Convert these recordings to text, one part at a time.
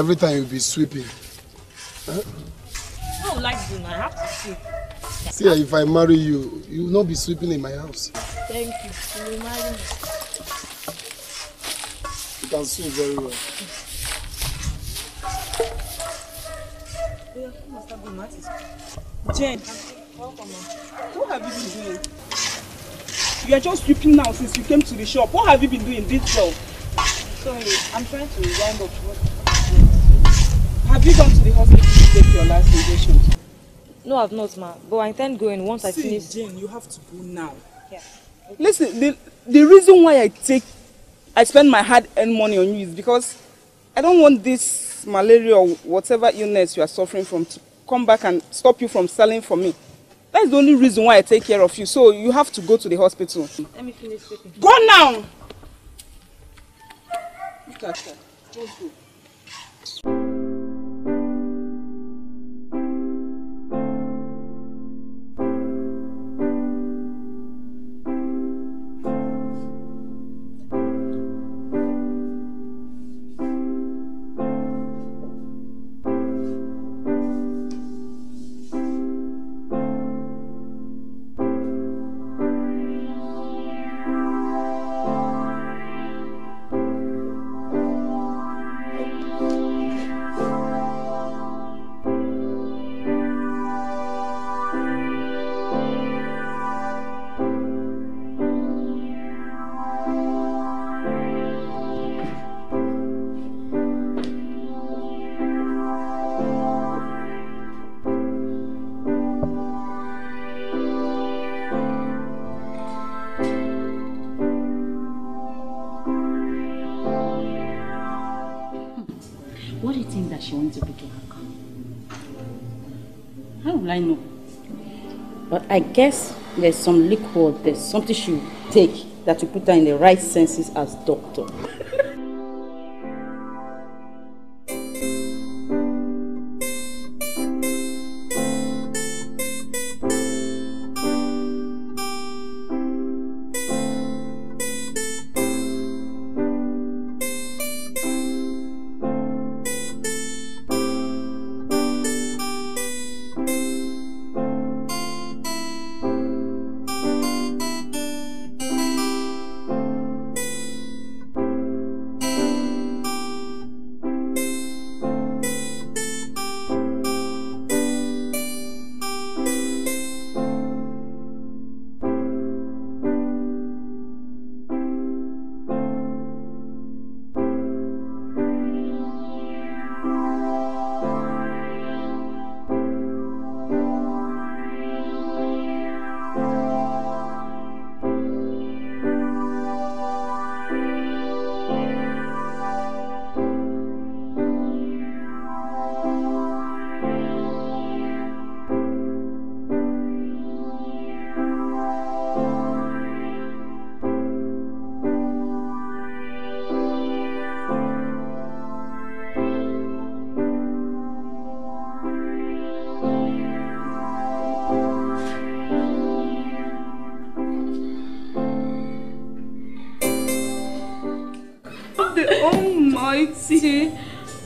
Every time you'll be sweeping. Huh? I don't like doing. I have to sweep. See, if I marry you, you will not be sweeping in my house. Thank you. You will marry me. You can sweep very well. Jen, welcome. What have you been doing? You are just sweeping now since you came to the shop. What have you been doing this job? Sorry, I'm trying to round up what have you gone to the hospital to take your last injection? No, I've not, ma. But I intend going once I finish. Jane, you have to go now. Yeah. Okay. Listen, the reason why I spend my hard-earned money on you is because I don't want this malaria or whatever illness you are suffering from to come back and stop you from selling for me. That's the only reason why I take care of you. So you have to go to the hospital. Let me finish sleeping. Go now! Look at that. Just go. I know, but I guess there's some liquor, there's something she will take that will put her in the right senses as doctor.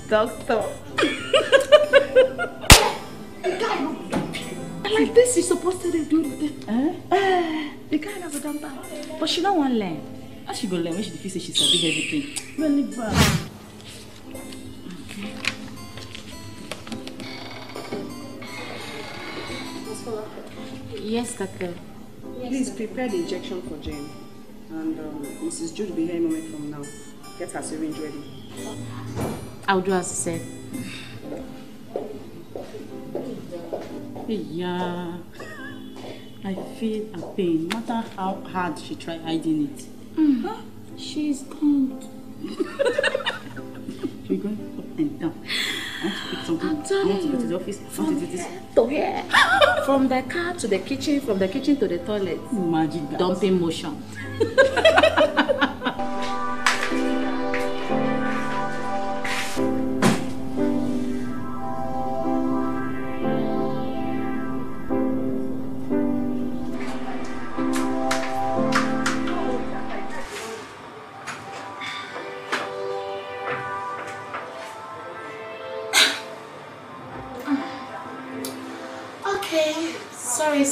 Doctor. Like this is supposed to do with eh? The guy never done that. But she don't want to learn. How she go learn when she feels she's a big everything? Well, leave her. Okay. Yes, doctor. Please prepare the injection for Jane. And Mrs. Jude will be here a moment from now. Get her syringe ready. I'll do as I said. Yeah, I feel a pain, no matter how hard she tried hiding it. Huh? She's gone. She's going up and down. I want to pick something. I want to go to the office. I want to do this. To here. From the car to the kitchen, from the kitchen to the toilet. Imagine that. Dumping motion.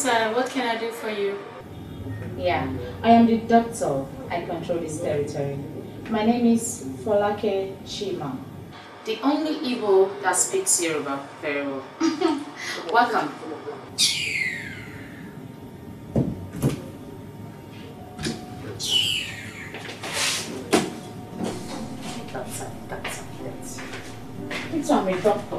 sir, what can I do for you? Yeah, I am the doctor. I control this territory. My name is Folake Shima. The only Igbo that speaks Yoruba very well. Welcome. It's on my doctor.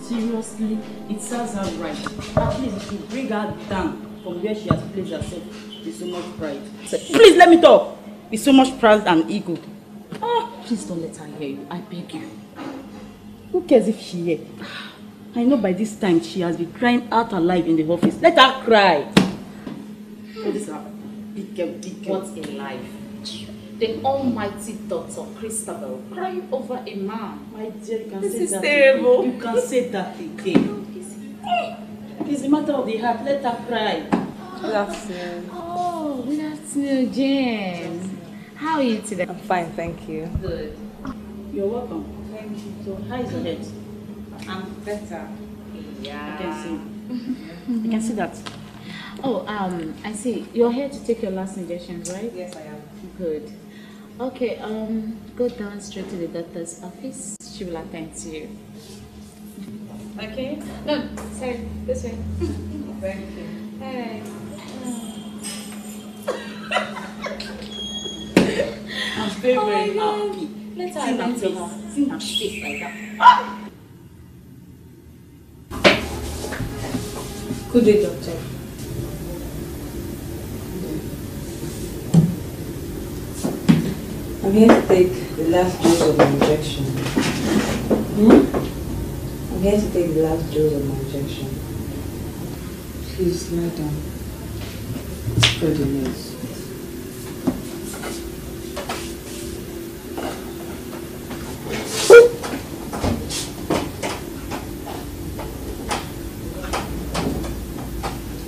Seriously, it serves her right. At least she should bring her down from where she has placed herself with so much pride. Please let me talk! With so much pride and ego. Oh, please don't let her hear you, I beg you. Who cares if she hears? I know by this time she has been crying out alive in the office. Let her cry! Oh, this is her big girl. What a life. The almighty daughter, Christabel, crying over a man. My dear, you can say that again. You can say that again. It's a matter of the heart. Let her cry. Good afternoon. Oh, good afternoon, James. How are you today? I'm fine, thank you. Good. You're welcome. Thank you. So, how is your head? I'm better. Yeah. I can see. I can see that. Oh, I see. You're here to take your last injections, right? Yes, I am. Good. Okay, go down straight to the doctor's office. She will attend to you. Okay? No, sorry, this way. Thank you. Hey. I'm very, very happy. Let's have a face. Sing a face like that. Ah! Good day, doctor. I'm here to take the last dose of my injection. Hmm? I'm here to take the last dose of my injection. Please lie down. Spread your legs.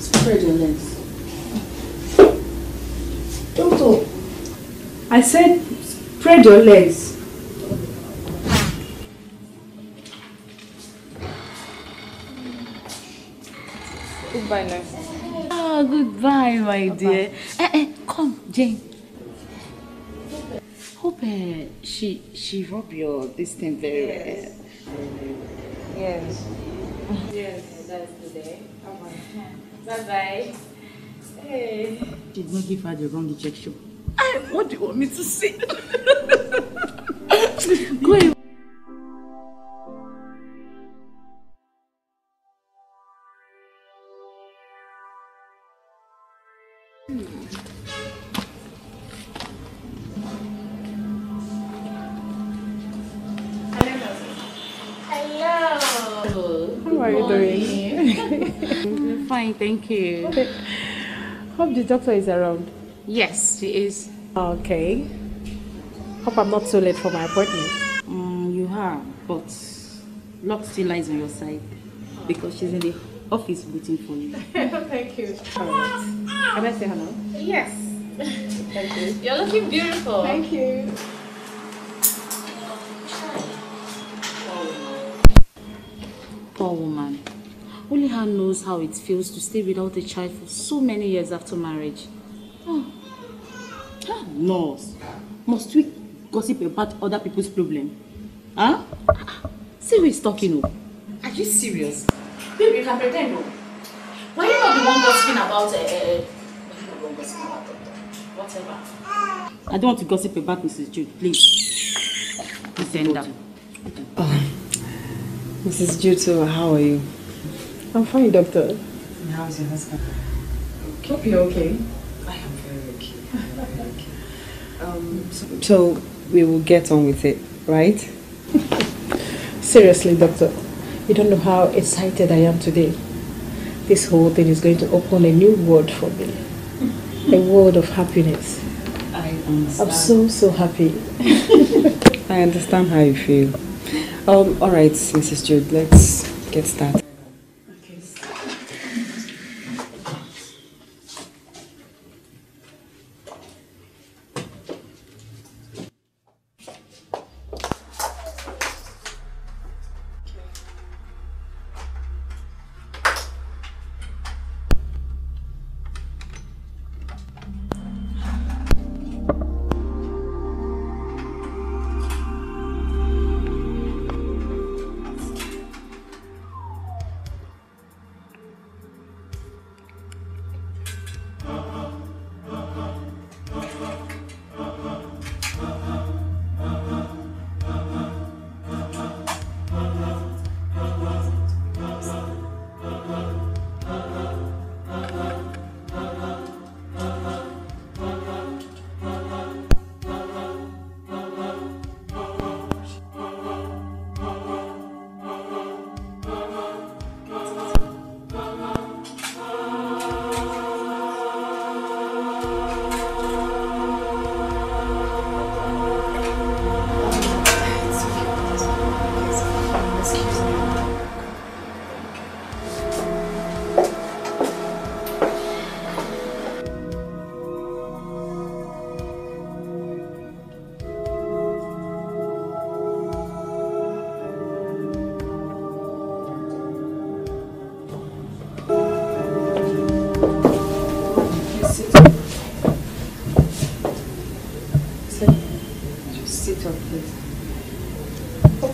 Spread your legs. Doctor, I said spread your legs. Goodbye, nurse. Oh, goodbye, my dear. Come, Jane. Hope she rub your this thing very well. Yes. Yes. Yes, that's today. Bye bye. Hey. Did not give her the wrong injection. What do you want me to say? Go ahead. Hello. How are you doing? I'm fine, thank you. Okay. Hope the doctor is around. Yes, she is. Okay. Hope I'm not so late for my appointment. You are, but luck still lies on your side because she's in the office waiting for you. Thank you. All right. Can I say hello? Yes. Thank you. You're looking beautiful. Thank you. Poor woman. Only her knows how it feels to stay without a child for so many years after marriage. Oh. Nurse, must we gossip about other people's problem? Huh? See who is talking of. Are you serious? Baby, you can pretend no. Why are you not the one gossiping about whatever? I don't want to gossip about Mrs. Jude, please. Send her. Mrs. Jude, so how are you? I'm fine, doctor. And how's your husband? Okay. Hope you're okay. I am very okay. So we will get on with it, right? Seriously, doctor, you don't know how excited I am today. This whole thing is going to open a new world for me. a world of happiness. I understand. I'm so happy. I understand how you feel. All right, Mrs. Jude, let's get started.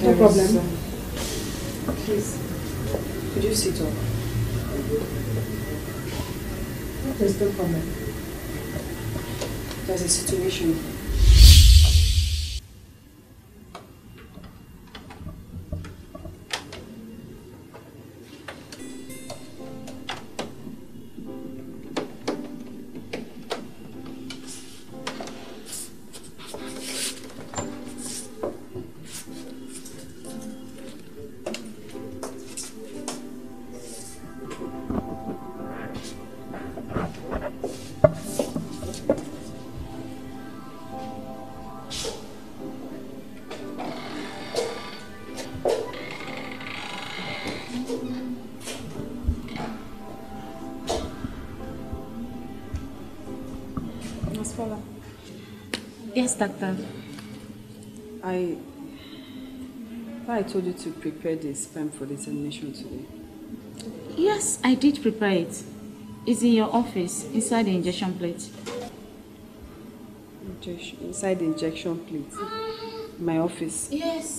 Okay. Please, could you sit up? There's no problem. There's a situation. Doctor, I told you to prepare the sperm for the examination today. Yes, I did prepare it. It's in your office, inside the injection plate. Inside the injection plate? My office? Yes.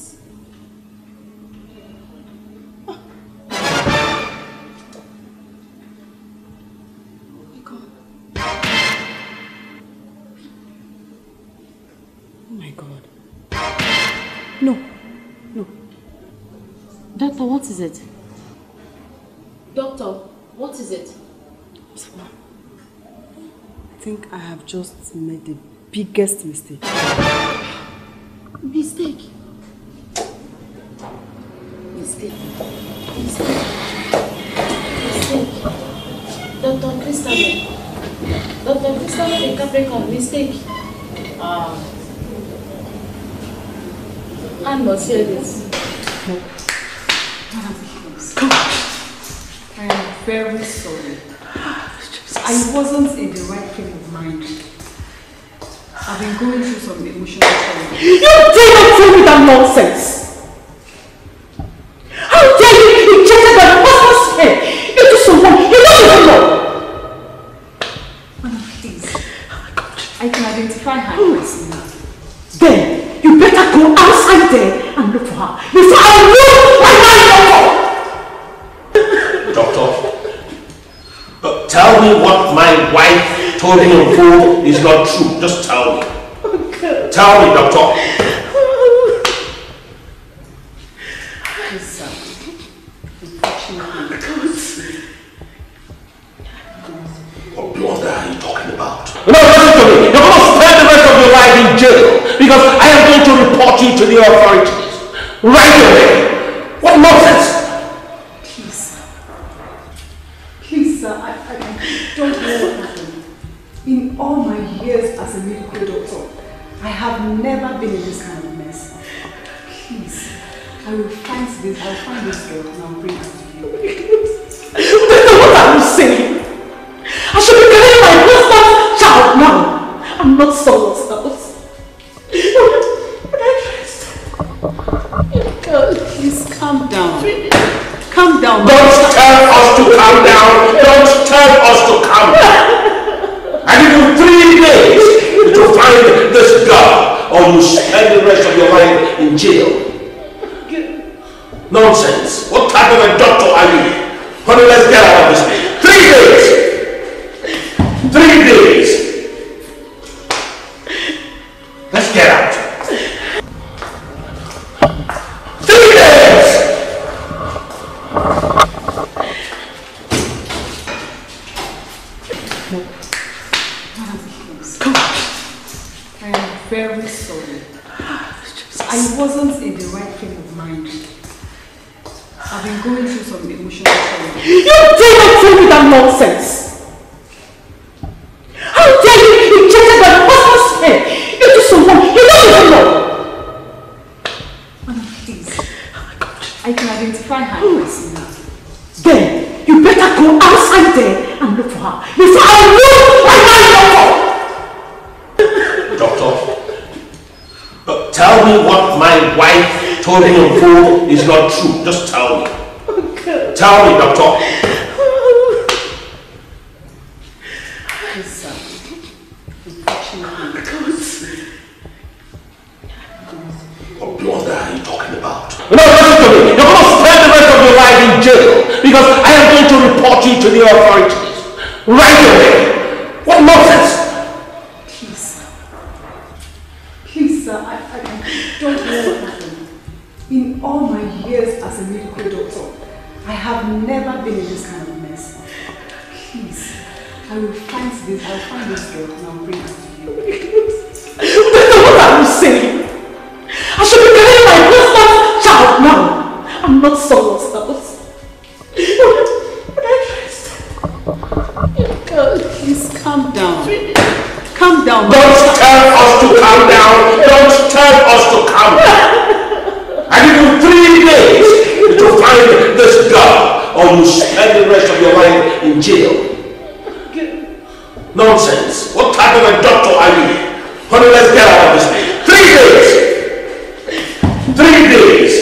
What is it? Doctor, what is it? I think I have just made the biggest mistake. Mistake? Mistake. Mistake. Mistake. Dr. Christabel. Dr. Christabel in Capricorn, mistake. I must hear this. No. I am very sorry. I wasn't in the right frame of mind. I've been going through some emotional trauma. You dare not tell me that nonsense! How dare you injected my husband's head into someone you don't know? Madam, please. Oh my God. I can identify her personally. Then you better go outside there and look for her before I know my mind. Tell me what my wife told me on phone is not true. Just tell me. Okay. Tell me, doctor. Yes, sir. What blunder are you talking about? No, listen to me. You're going to spend the rest of your life in jail because I am going to report you to the authorities right away. What nonsense! really good doctor. I have never been in this kind of mess. Please, I will find this girl and I'll bring her to you. What are you saying? I should be getting my husband's child now. I'm not someone's else. Girl, please calm down. Calm down. Don't tell us to calm down. Don't tell us to calm down. I give you 3 days to find this girl, or you spend the rest of your life in jail. Nonsense. What type of a doctor are you? Honey, let's get out of this thing. 3 days. 3 days. Let's get out. 3 days. No. Come on. I am very sorry. I wasn't in the right frame of mind. I've been going through some emotional trauma. You dare not tell me that nonsense! How dare you injected my husband's hair into someone he doesn't know! Anna, please. Oh my God. I can identify her voice now. Then you better go outside there and look for her before I move my mind, doctor! Doctor, tell me what my wife told me on phone is not true. Just tell me. Okay. Tell me, doctor. Yes, what blunder are you talking about? No, listen to me. You're going to spend the rest of your life in jail because I am going to report you to the authorities right away. What nonsense! Please, please, sir, I don't know what happened. In all my years as a medical doctor, I have never been in this kind of mess. Please, I will find this girl and I'll bring her to you. What are you saying? I should be getting my husband's child now. I'm not someone's else. Girl, please calm down. Calm down. Don't tell us to calm down. Don't tell us to calm down. I give you 3 days to find this girl, or you spend the rest of your life in jail. Nonsense. What type of a doctor are you? Honey, let's get out of this thing. 3 days. 3 days.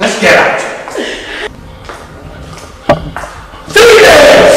Let's get out. 3 days.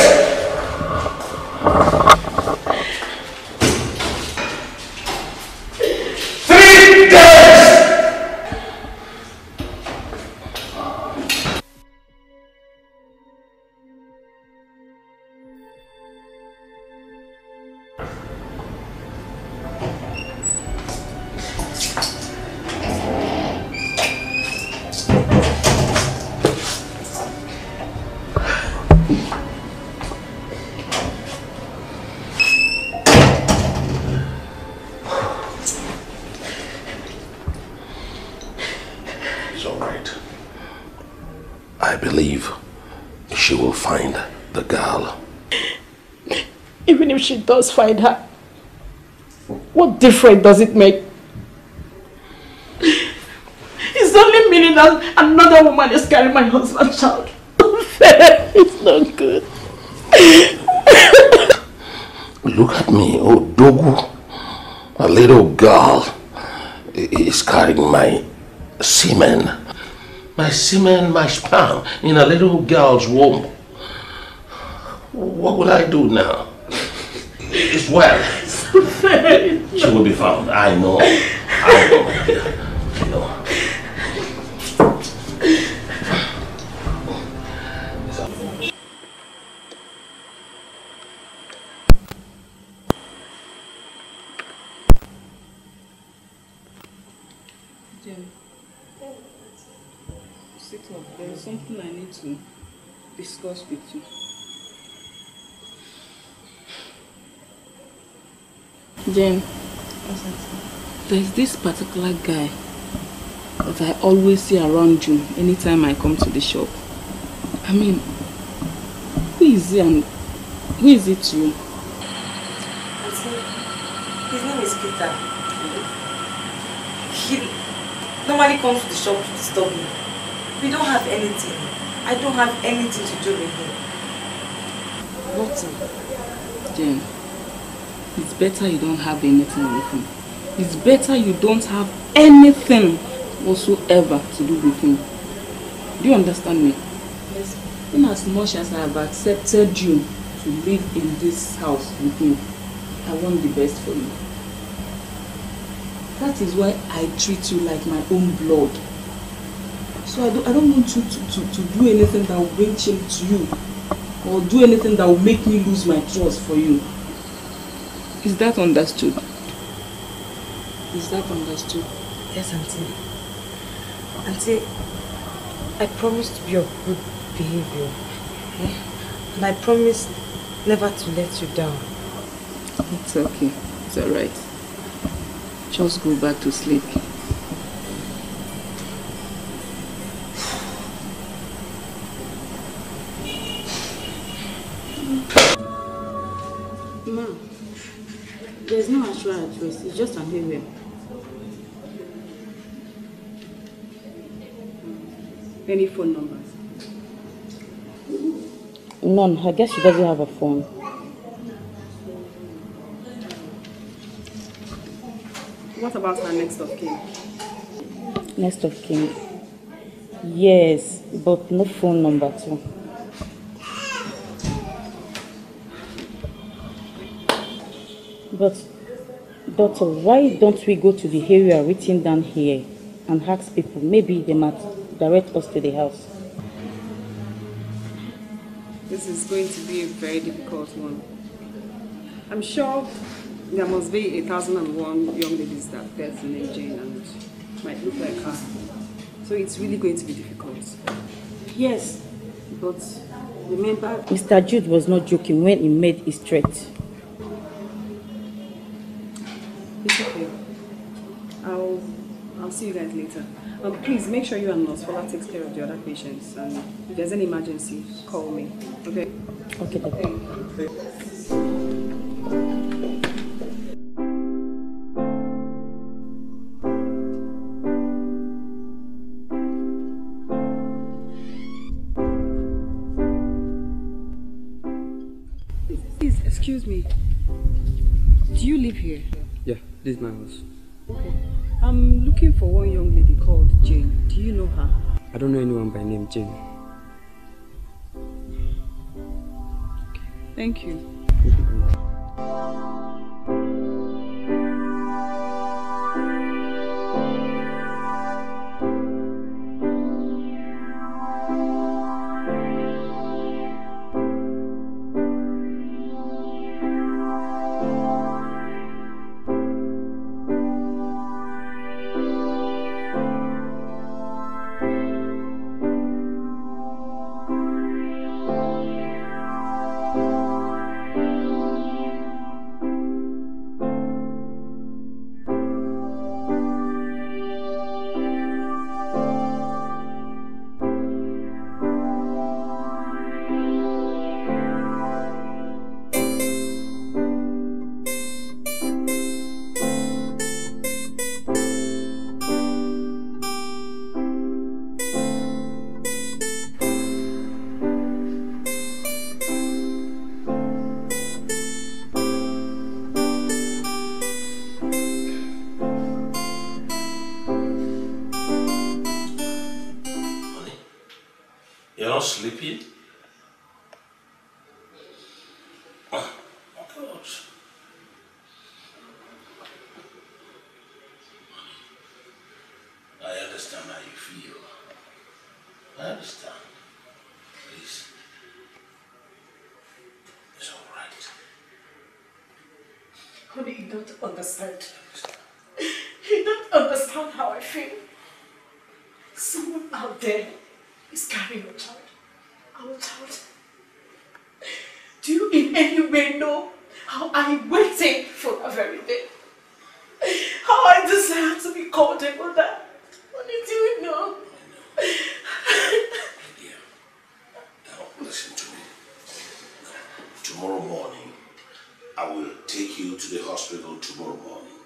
She does find her. What difference does it make? It's only meaning that another woman is carrying my husband's child. It's not good. Look at me, Odogu. A little girl is carrying my semen. My semen, my sperm in a little girl's womb. What will I do now? It's well. She will be found. I know. I know. I know. Jim, sit up. There is something I need to discuss with you. Jane, there's this particular guy that I always see around you anytime I come to the shop. I mean, who is he and who is it to you? His name is Peter. He normally comes to the shop to disturb me. We don't have anything. I don't have anything to do with him. Nothing. Jane, it's better you don't have anything with him. It's better you don't have anything whatsoever to do with him. Do you understand me? Yes. In as much as I have accepted you to live in this house with me, I want the best for you. That is why I treat you like my own blood. So I don't want you to do anything that will bring shame to you, or do anything that will make me lose my trust for you. Is that understood? Is that understood? Yes, Auntie. Auntie, I promise to be of good behavior. Eh? And I promise never to let you down. It's okay. It's alright. Just go back to sleep. Ma'am, there's no actual address. It's just an area. Any phone numbers? None. I guess she doesn't have a phone. What about her next of kin? Next of kin? Yes, but no phone number too. But, Doctor, why don't we go to the area written down here and ask people? Maybe they might direct us to the house. This is going to be a very difficult one. I'm sure there must be 1,001 young ladies that bears the name Jane and might look like her. So it's really going to be difficult. Yes, but remember, Mr. Jude was not joking when he made his threat. It's okay. I'll see you guys later. Please make sure you and Nurse Folake takes care of the other patients. And if there's any emergency, call me. Okay? Okay, Doctor. Excuse me, do you live here? Yeah, this is my house. Okay. I'm looking for one young lady called Jane. Do you know her? I don't know anyone by name Jane. Okay. Thank you. Sleepy? Oh, my gosh. I understand how you feel. I understand. Please. It's all right. Honey, you don't understand. You don't understand how I feel. Someone out there is carrying your child. Our child. Do you in any way know how I waited for that very day? How I desire to be called a mother? Only do you know? I know. Now, listen to me. Tomorrow morning, I will take you to the hospital tomorrow morning,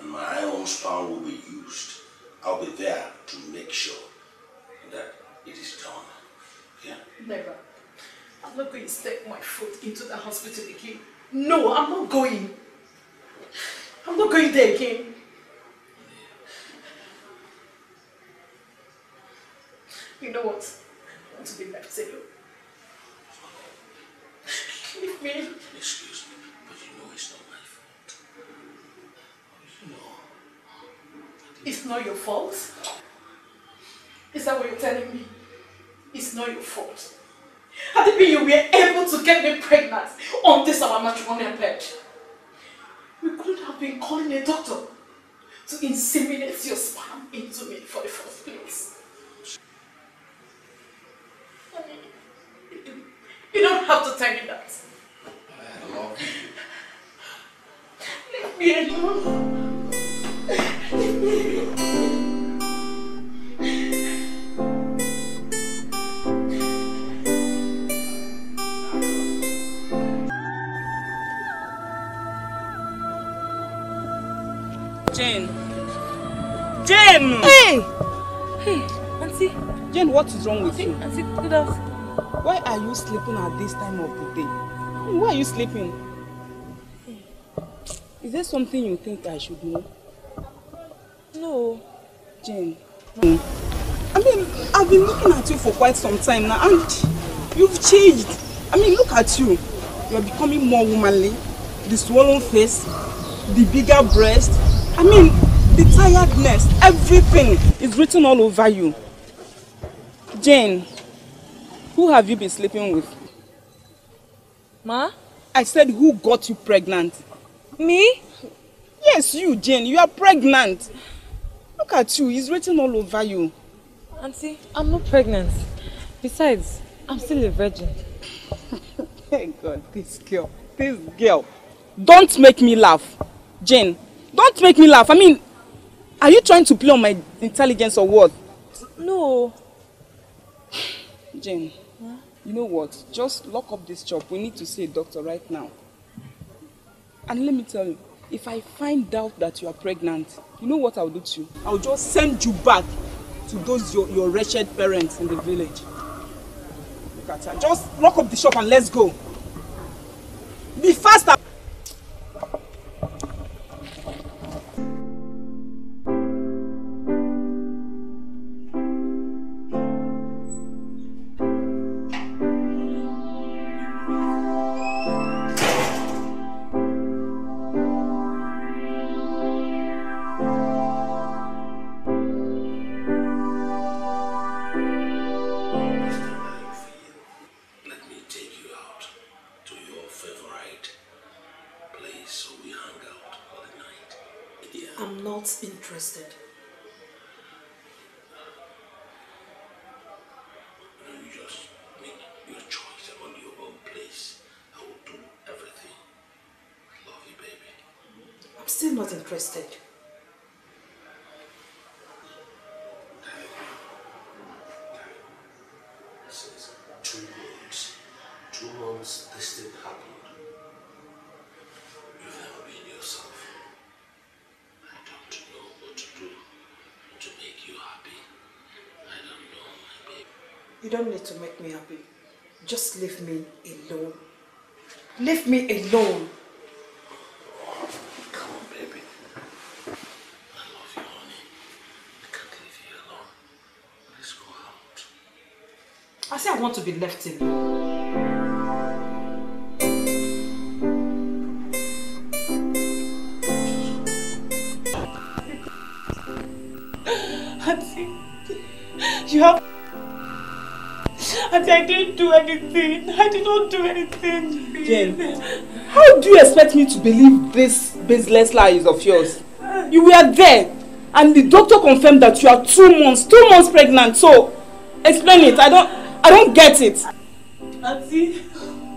and my own power will be used. I'll be there to make sure that it is done. Yeah? Never. I'm not going to step my foot into the hospital again. No, I'm not going. I'm not going there again. You know what? I want to be left alone. Leave me. Excuse me, but you know it's not my fault. You know. It's not your fault? Is that what you're telling me? It's not your fault. Had it been you were able to get me pregnant on this our matrimonial bed, we couldn't have been calling a doctor to inseminate your sperm into me for the first place. You don't have to tell me that. I love you. Leave me alone. Leave me alone. Jane! Jane! Hey! Hey, Auntie. Jane, what is wrong with you? Auntie, good afternoon. Why are you sleeping at this time of the day? Why are you sleeping? Hey. Is there something you think I should know? No. Jane. No. I mean, I've been looking at you for quite some time now and you've changed. I mean, look at you. You're becoming more womanly. The swollen face, the bigger breast. I mean, the tiredness, everything is written all over you. Jane, who have you been sleeping with? Ma? I said, who got you pregnant? Me? Yes, you, Jane. You are pregnant. Look at you. It's written all over you. Auntie, I'm not pregnant. Besides, I'm still a virgin. Thank God, this girl. Don't make me laugh. Jane, don't make me laugh. I mean, are you trying to play on my intelligence or what? No. Jane, huh? You know what? Just lock up this shop. We need to see a doctor right now. And let me tell you, if I find out that you are pregnant, you know what I'll do to you? I'll just send you back to those your wretched parents in the village. Look at her. Just lock up the shop and let's go. Be faster. You don't need to make me happy. Just leave me alone. Leave me alone. Come on, baby. I love you, honey. I can't leave you alone. Let's go out. I say I want to be left alone. I didn't do anything. I did not do anything. Jane, how do you expect me to believe this baseless lies of yours? You were there and the doctor confirmed that you are 2 months pregnant. So explain it. I don't get it. Auntie,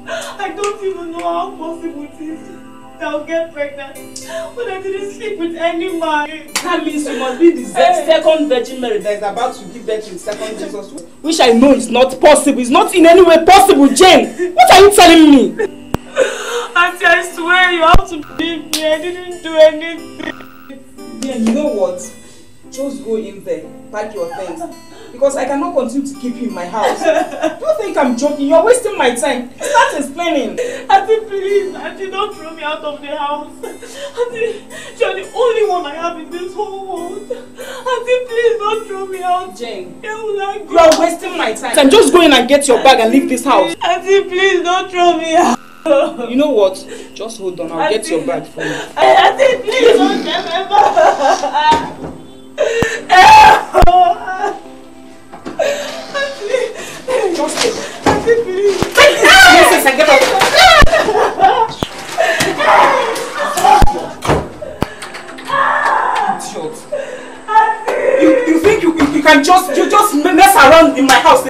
I don't even know how possible it is that I'll get pregnant when I didn't sleep with any man. That means you must be the second Virgin Mary that is about to give birth to the second Jesus. Which I know is not possible. It's not in any way possible, Jane. What are you telling me? Auntie, I I swear you have to believe me. I didn't do anything. Yeah, you know what? Just go in there, pack your things. Because I cannot continue to keep you in my house. Don't think I'm joking. You're wasting my time. Start explaining. Auntie, please. Auntie, don't throw me out of the house. Auntie, you're the only one I have in this whole world. Auntie, please don't throw me out. Jane, you're wasting my time. Can just go in and get your bag and leave this house. Auntie, please don't throw me out. You know what? Just hold on. I'll get your bag for you. Auntie, please don't remember. Just get up. You think you can just mess around in my house?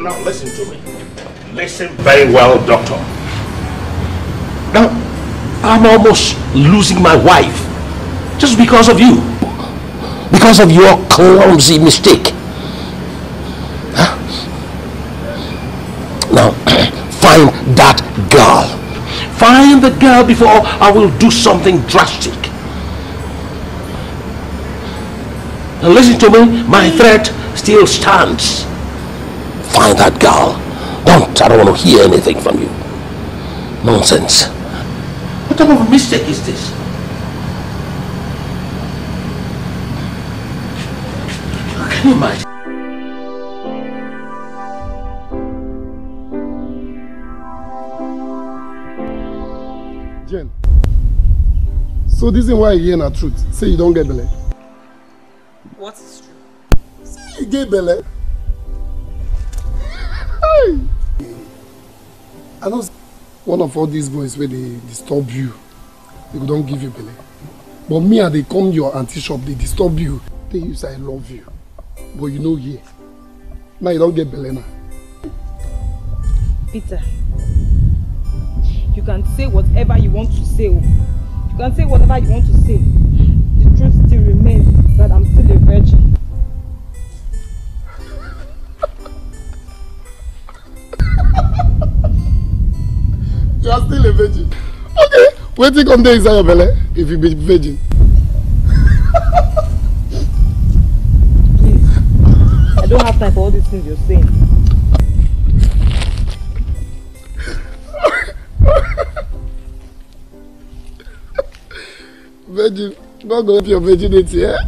Now listen to me. Listen very well, doctor. Now, I'm almost losing my wife just because of you. Because of your clumsy mistake. Huh? Now, find that girl. Find the girl before I will do something drastic. Now listen to me, my threat still stands. Find that girl. I don't want to hear anything from you. Nonsense. What type of mistake is this? Can you imagine? Jen, so this is why you hear not truth. Say you don't get belly. What is true? Say you get belly. I know one of all these boys where they disturb you, they don't give you belly. But me and they come your auntie shop, they disturb you. They say I love you. But you know here. Now you don't get belly now. Peter, you can say whatever you want to say. You can say whatever you want to say. The truth still remains that I'm still a virgin. You are still a virgin. Okay, waiting on the Isaiah Belle if you be virgin. Please, I don't have time for all these things you're saying. Virgin, not going to your virginity, eh?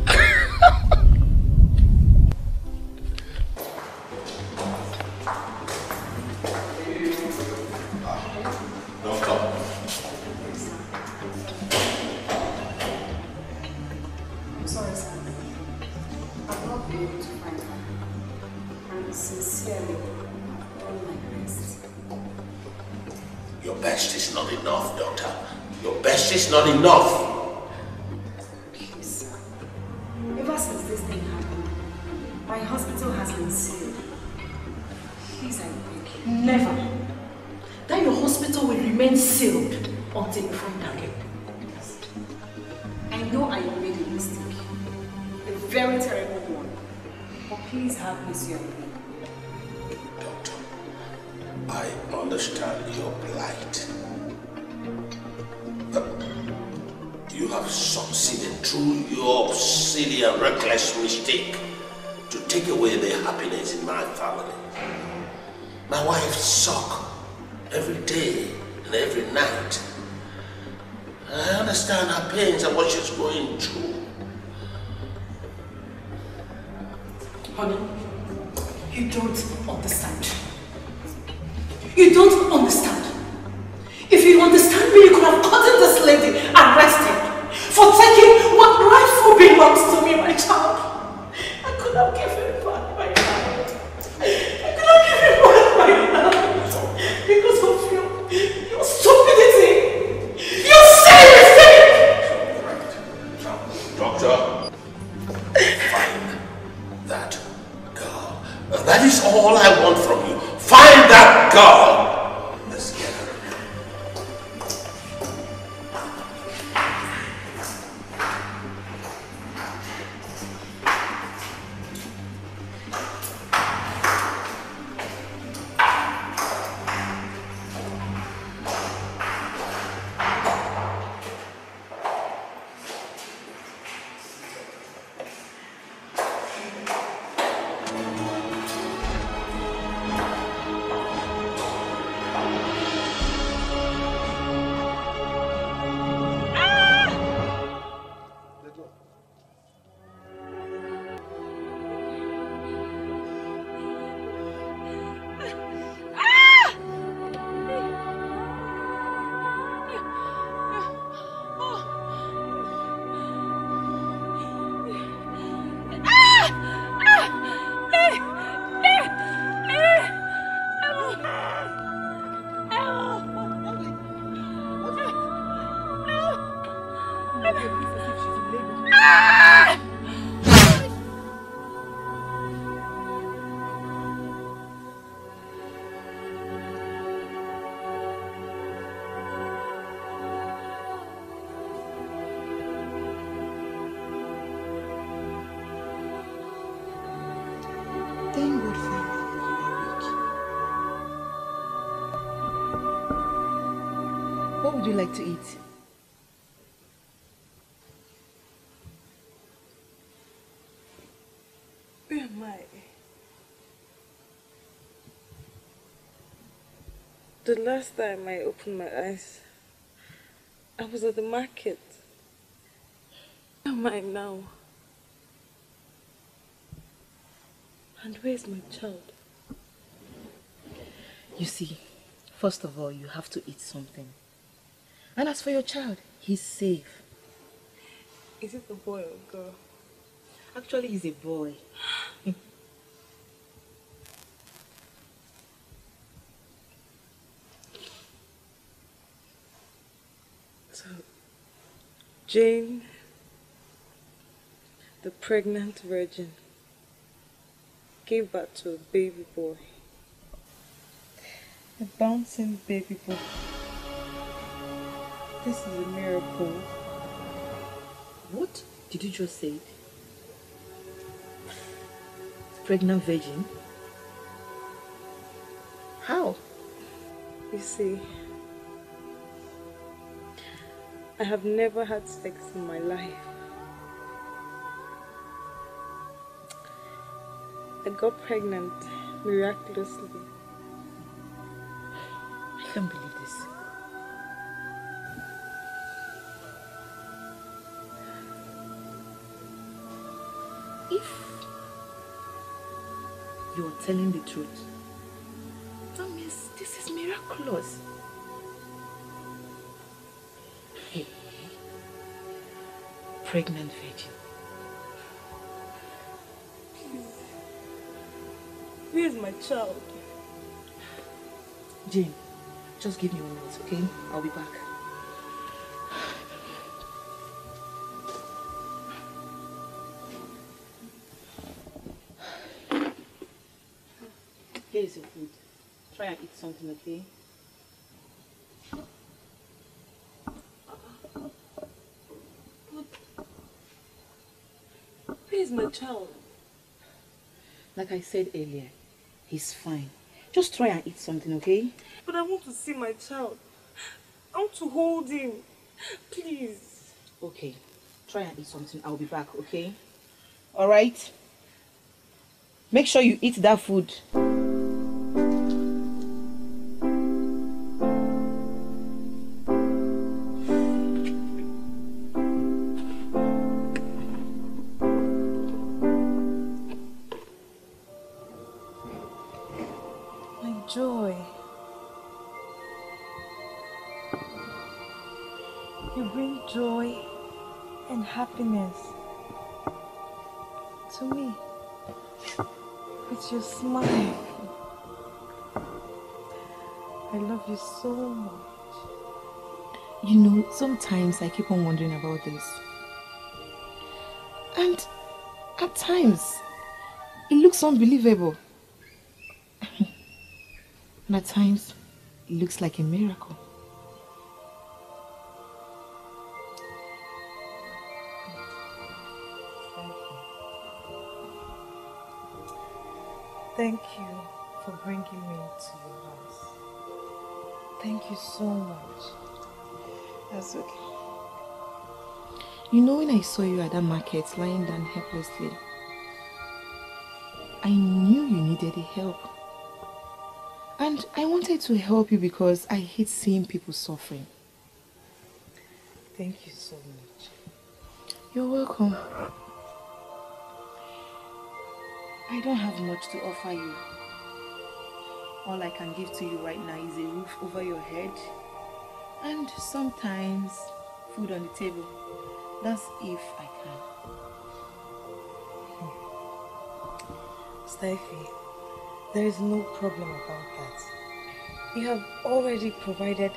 My wife suck every day and every night. I understand her pains and what she's going through. Honey, you don't understand. You don't understand. If you understand me, you could have gotten this lady arrested for taking what rightfully belongs to me, my child. I could have given back my child. I could have given back my child because of your stupidity. You serious thing! Right. Now, doctor, find that girl. That is all I want from you. Find that girl. Like to eat? Where am I? The last time I opened my eyes, I was at the market. Where am I now? And where's my child? You see, first of all, you have to eat something. And as for your child, he's safe. Is it a boy or a girl? Actually, he's a boy. So, Jane, the pregnant virgin, gave birth to a baby boy. A bouncing baby boy. This is a miracle. What did you just say? Pregnant virgin? How? You see, I have never had sex in my life. I got pregnant miraculously. I can't believe this. You're telling the truth. That means this is miraculous. Hey, pregnant virgin. Please. Where's my child? Jane, just give me 1 minute, okay? I'll be back. Here is your food. Try and eat something, okay? But where's my child? Like I said earlier, he's fine. Just try and eat something, okay? But I want to see my child. I want to hold him. Please. Okay. Try and eat something. I'll be back, okay? Alright? Make sure you eat that food. You bring joy and happiness to me with your smile. I love you so much. You know, sometimes I keep on wondering about this. And at times, it looks unbelievable. And at times, it looks like a miracle. Thank you for bringing me to your house. Thank you so much. That's okay. You know, when I saw you at that market lying down helplessly, I knew you needed help. And I wanted to help you because I hate seeing people suffering. Thank you so much. You're welcome. I don't have much to offer you. All I can give to you right now is a roof over your head and sometimes food on the table. That's if I can. Steffi, there is no problem about that. You have already provided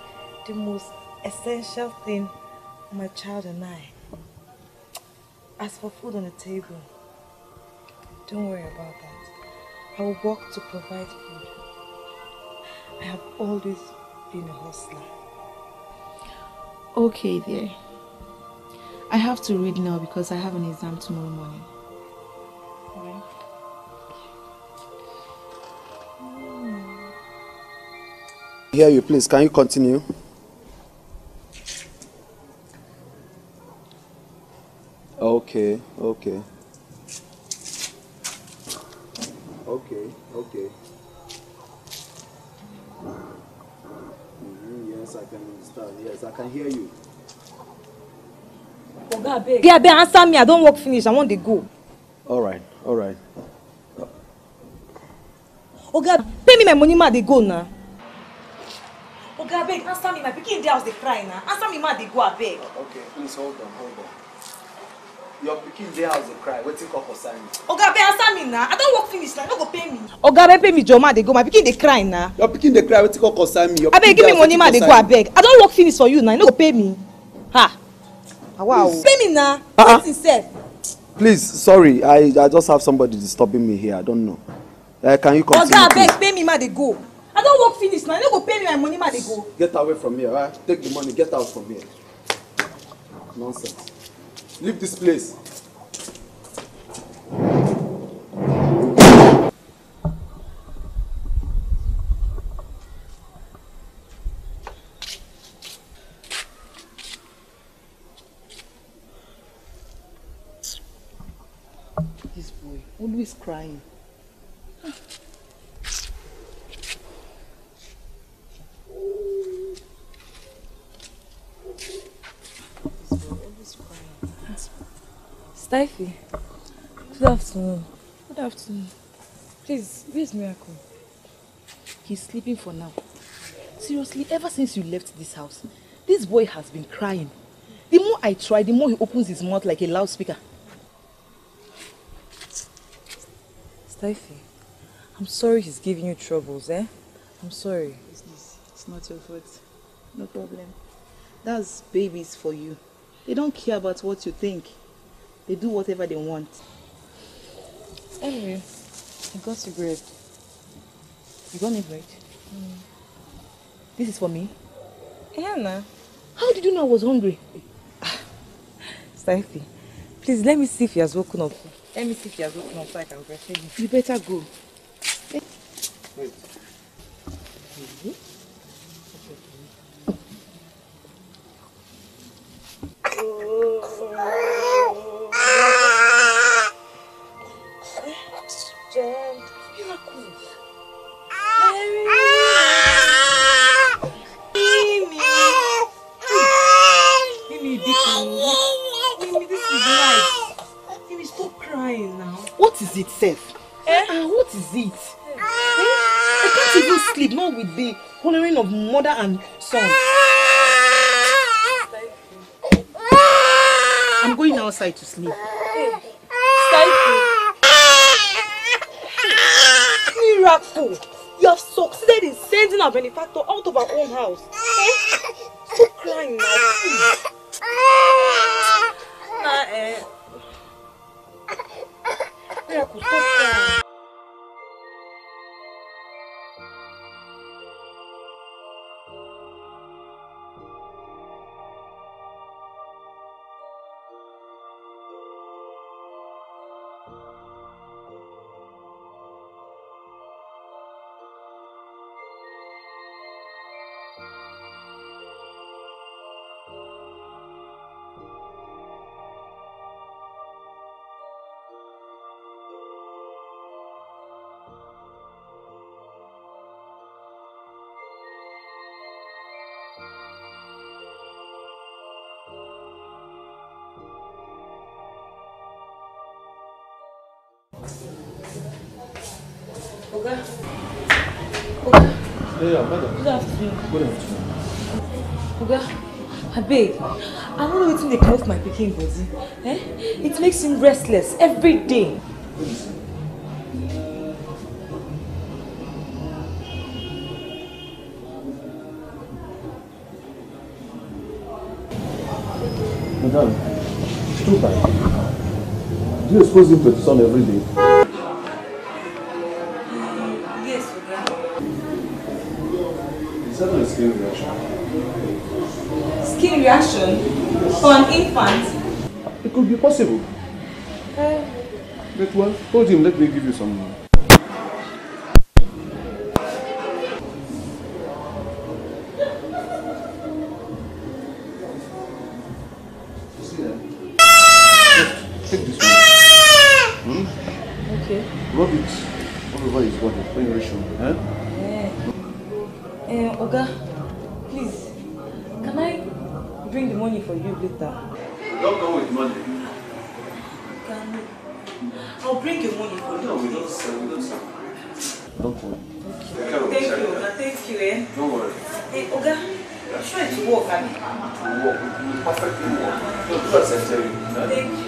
the most essential thing for my child and I. As for food on the table, don't worry about that. I will work to provide food. I have always been a hustler. Okay, dear. I have to read now because I have an exam tomorrow morning. Alright. Hear you, please. Can you continue? Okay, okay. Okay, okay. Yes, I can understand. Yes, I can hear you. Oga, yeah, be answer me. I don't work finish. I want to go. All right, all right. Oga, pay me my money, ma. They go now. Oga, beg, answer me. My picking there house they cry now. Answer me, ma. They go, beg. Okay, please hold on, hold on. Your picking there house they cry. Waiting for sign. Oga, beg, answer me now. I don't work finish. Now, no go pay me. Oga, beg, pay me, Joma. They go. My picking they cry now. Your picking they cry. Waiting for sign me. I beg, give me money, ma. They go, beg. I don't work finish for you now. No go pay me. Ha. Wow. Pay me now. Please, sorry. I just have somebody disturbing me here. I don't know. Can you continue? Oga, beg, pay me, ma. They go. I don't work finish now. I don't go pay me my money, ma. They go. Get away from here. Right? Take the money. Get out from here. Nonsense. Leave this place. Always crying. Steffi, good afternoon. Good afternoon. Please, where's Miracle? He's sleeping for now. Seriously, ever since you left this house, this boy has been crying. The more I try, the more he opens his mouth like a loudspeaker. Steffi, I'm sorry he's giving you troubles, eh? I'm sorry. It's not your fault. No problem. That's babies for you. They don't care about what you think. They do whatever they want. Anyway, I got you bread. You got me bread? Mm. This is for me? Anna, how did you know I was hungry? Steffi, please let me see if he has woken up. Let me see if he has opened up so I can breastfeed him. You better go. Wait. Mm-hmm. Itself. Eh? What is it? Eh? I can't even sleep, not with the hollering of mother and son. outside to sleep. Miracle, you have succeeded in sending our benefactor out of our own house. Stop crying now, please. Miracle, stop crying. I beg, I don't know wetin dey cause my pikin body. Eh? It makes him restless every day. Madam, it's too bad. Do you expose him to the sun every day? Skin reaction. Skin reaction? For an infant? It could be possible. That one? Hold him, let me give you some. You see that? Just take this one. Hmm? Okay. Rub it all over his body. Pain reaction. Oga, please, can I bring the money for you later? Don't go with money. I'll bring the money for you. No, we don't sell. Don't worry. Okay. Thank you, Oga. Thank you, eh? Don't worry. Hey, Oga, I'm sure it's work, I mean. It will work. It will perfectly work. Don't trust and tell you. Thank you.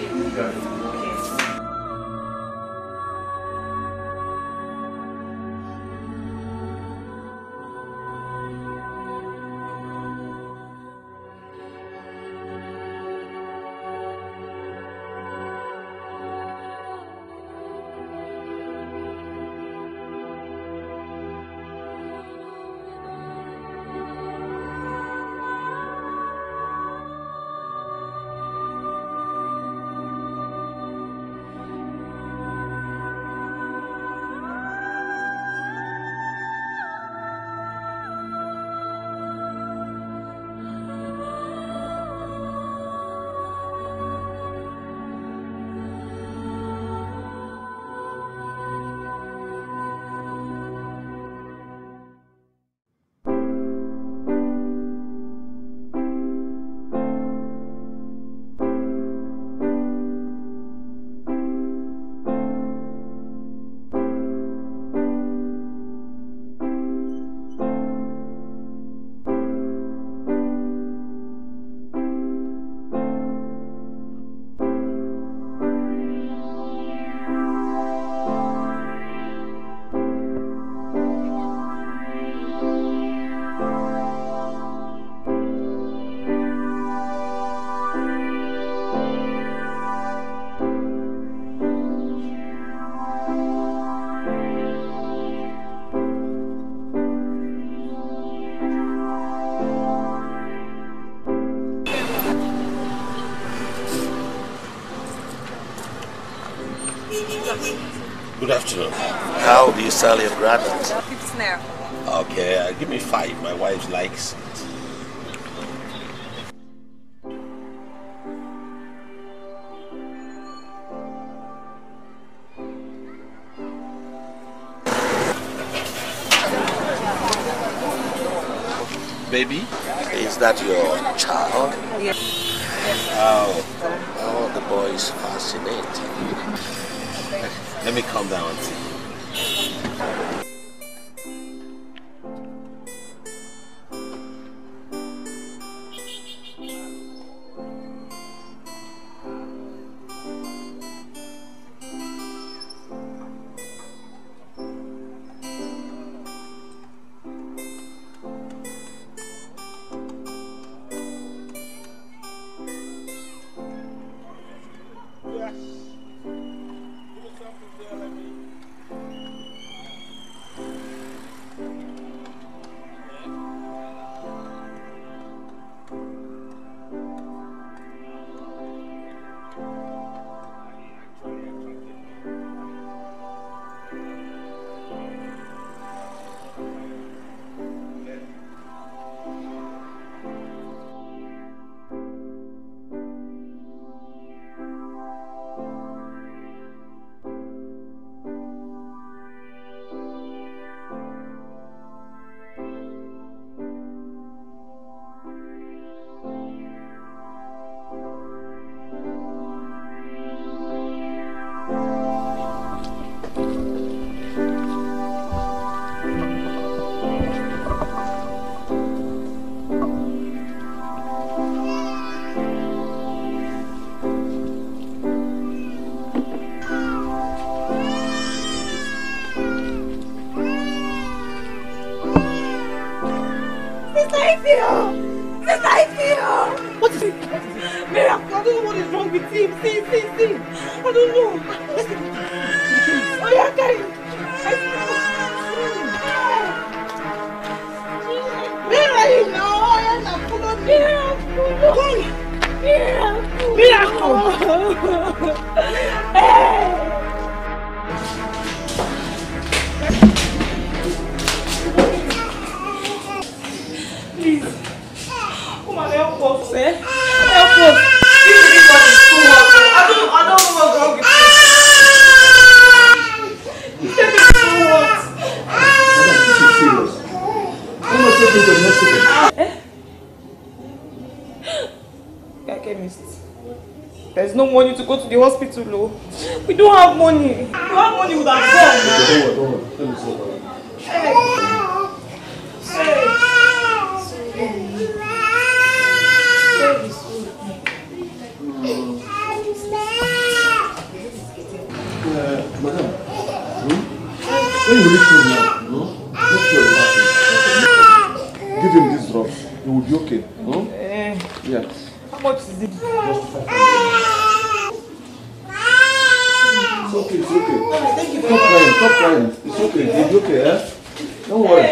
How do you sell your granite? 50 naira. Okay, give me 5. My wife likes it. Baby, is that your child? Yes. Oh, the boy is fascinating. Let me calm down and see. with him. See. I don't know. Oh, yeah, carry him. Where are you now? Miracle. Please, come and help us, eh? Help us. This is what is too much. I don't know what's wrong with you. This is too much. I'm not taking the hospital. Eh? I can't miss it. There's no money to go to the hospital, though. We don't have money. If we have money, we would have gone. Don't worry. Hey. Madam, when you reach home now, make sure you have him. Give him this drop. He will be okay. Yeah. How much is it? Just 5. It's okay. Stop crying. It's okay. He'll be okay, eh? Don't worry.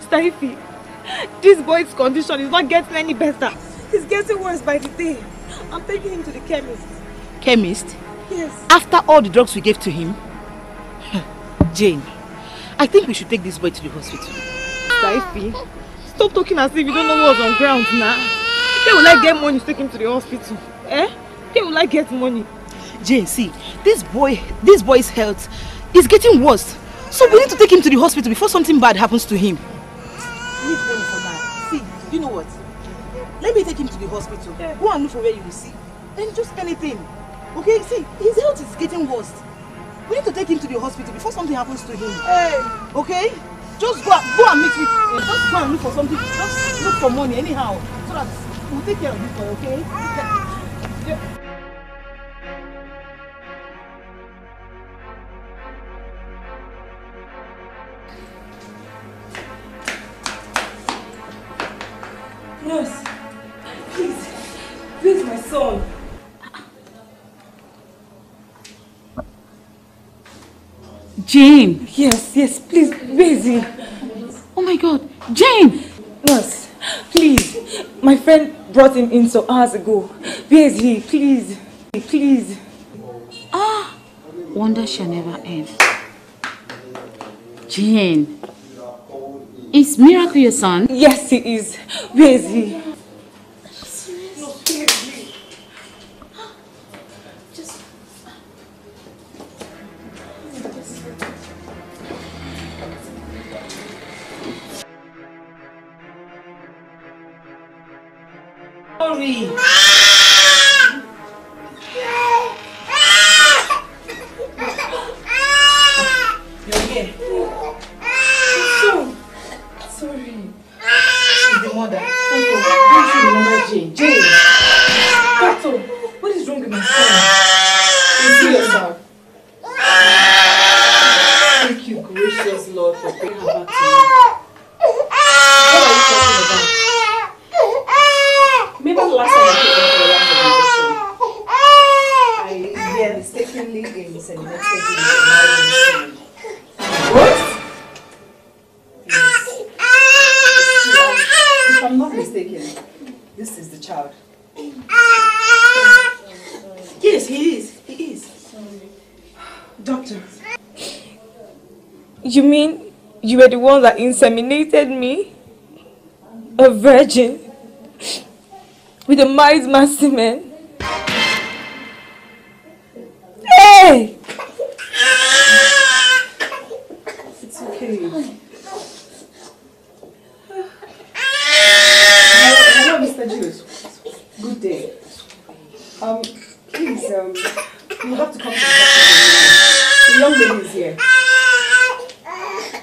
Steffi, this boy's condition is not getting any better. He's getting worse by the day. I'm taking him to the chemist. Chemist? Yes. After all the drugs we gave to him? Jane, I think we should take this boy to the hospital. Steffi, stop talking as if you don't know what's on ground now. Where will I get money to take him to the hospital? Eh? Where will I get money? Jane, see, this boy's health is getting worse. So we need to take him to the hospital before something bad happens to him. Need money for that. See, you know what? Let me take him to the hospital. Yeah. Go and look for where you will see. Then just anything. Okay? See, his health is getting worse. We need to take him to the hospital before something happens to him. Hey. Okay? Just go and meet with him. Just go and look for something. Just look for money anyhow. So that we'll take care of this boy, okay? Yeah. Nurse, please, my son. Jane. Yes, please, busy. Oh my God, Jane. Nurse, please. My friend brought him in some hours ago. Where is he? Please. Ah, wonder shall never end. Jane. Is Miracle your son? Yes, he is. Where is he? Seriously? Just... Sorry. mother. Don't you remember Jane? Jane! Kato, what is wrong with my son? You see yourself. Thank you, gracious Lord, for bringing her back to me. What are you talking about? Remember the last time I took her for a last conversation? I mistakenly inseminated my son. What? Yes. If I'm not mistaken, this is the child. Yes, he is. He is. Sorry. Doctor. You mean you were the one that inseminated me? A virgin? With a mild semen? Hey! Hello, Mr. Jude. Good day. Please, you have to come to the hospital. The young lady is here.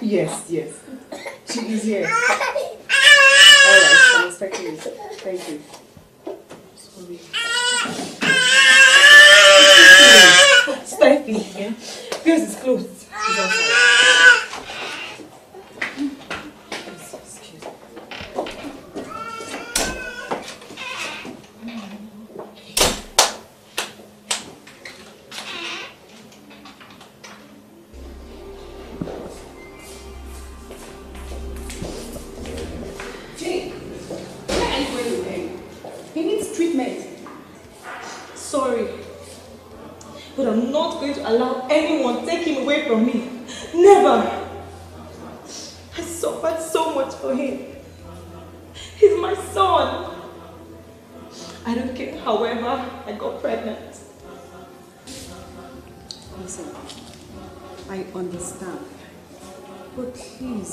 Yes, yes. She is here. Alright, I'm expecting you. Thank you. Sorry. Steffi, yeah? This is closed. It's outside.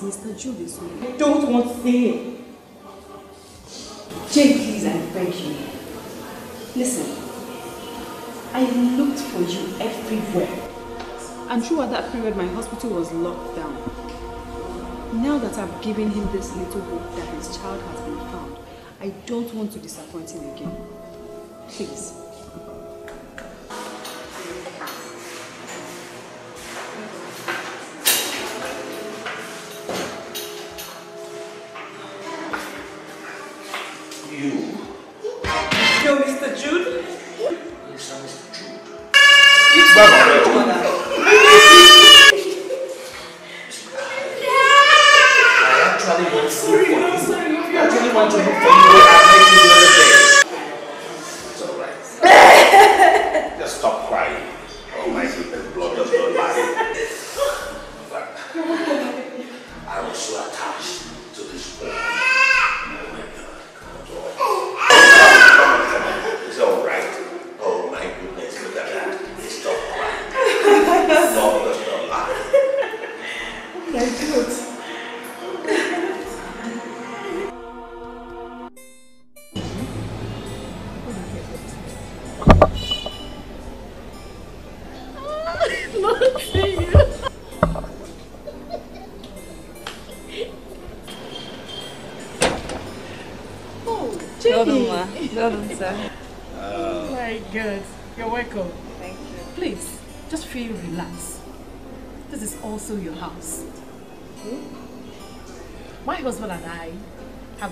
Mr. Jude is with me. I don't want to see him. Jane, please, I beg you. Listen, I looked for you everywhere. And throughout that period, my hospital was locked down. Now that I've given him this little hope that his child has been found, I don't want to disappoint him again. Please.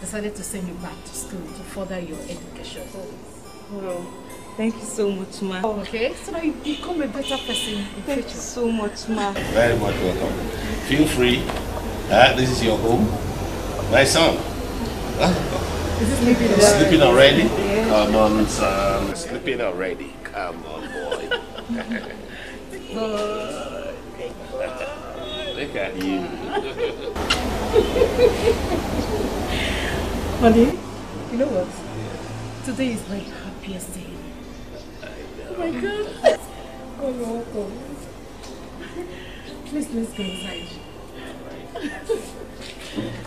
Decided to send you back to school to further your education. Oh, thank you so much, ma. Okay, so that you become a better person in future. Thank you so much, ma. Very much welcome. Feel free. This is your home. My son. Is it sleeping already? Sleeping already? Yeah. Come on, son. Sleeping already. Come on, boy. Look at you. Honey, you know what? Yeah. Today is my happiest day. Oh my God! Oh no, oh. Please, let's go inside.